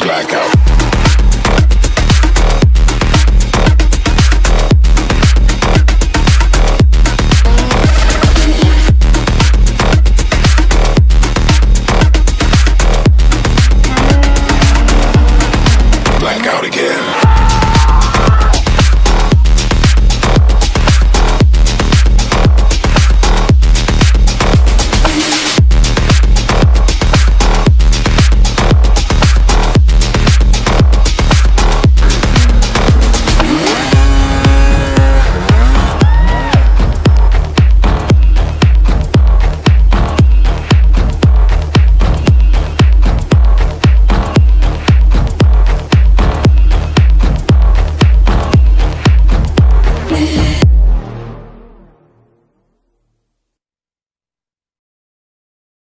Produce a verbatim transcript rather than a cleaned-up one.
Blackout.